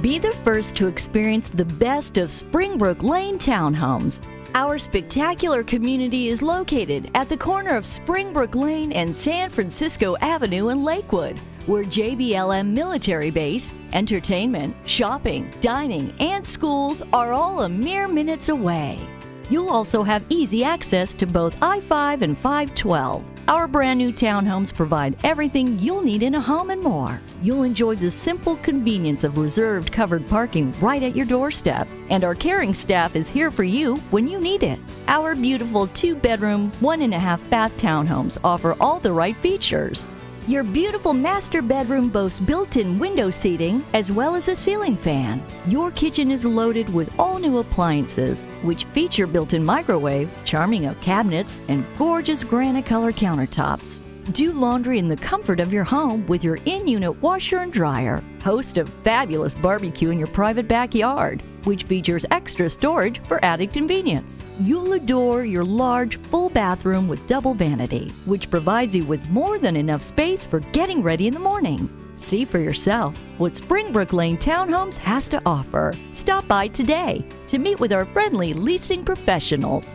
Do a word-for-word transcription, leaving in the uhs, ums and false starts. Be the first to experience the best of Springbrook Lane townhomes. Our spectacular community is located at the corner of Springbrook Lane and San Francisco Avenue in Lakewood, where J B L M military base, entertainment, shopping, dining, and schools are all a mere minutes away. You'll also have easy access to both I five and five twelve. Our brand new townhomes provide everything you'll need in a home and more. You'll enjoy the simple convenience of reserved covered parking right at your doorstep. And our caring staff is here for you when you need it. Our beautiful two-bedroom, one-and-a-half-bath townhomes offer all the right features. Your beautiful master bedroom boasts built-in window seating as well as a ceiling fan. Your kitchen is loaded with all new appliances, which feature built-in microwave, charming oak cabinets, and gorgeous granite color countertops. Do laundry in the comfort of your home with your in-unit washer and dryer. Host a fabulous barbecue in your private backyard, which features extra storage for added convenience. You'll adore your large, full bathroom with double vanity, which provides you with more than enough space for getting ready in the morning. See for yourself what Springbrook Lane Townhomes has to offer. Stop by today to meet with our friendly leasing professionals.